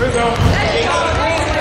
Go, go, pass, Chris.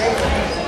Thank you.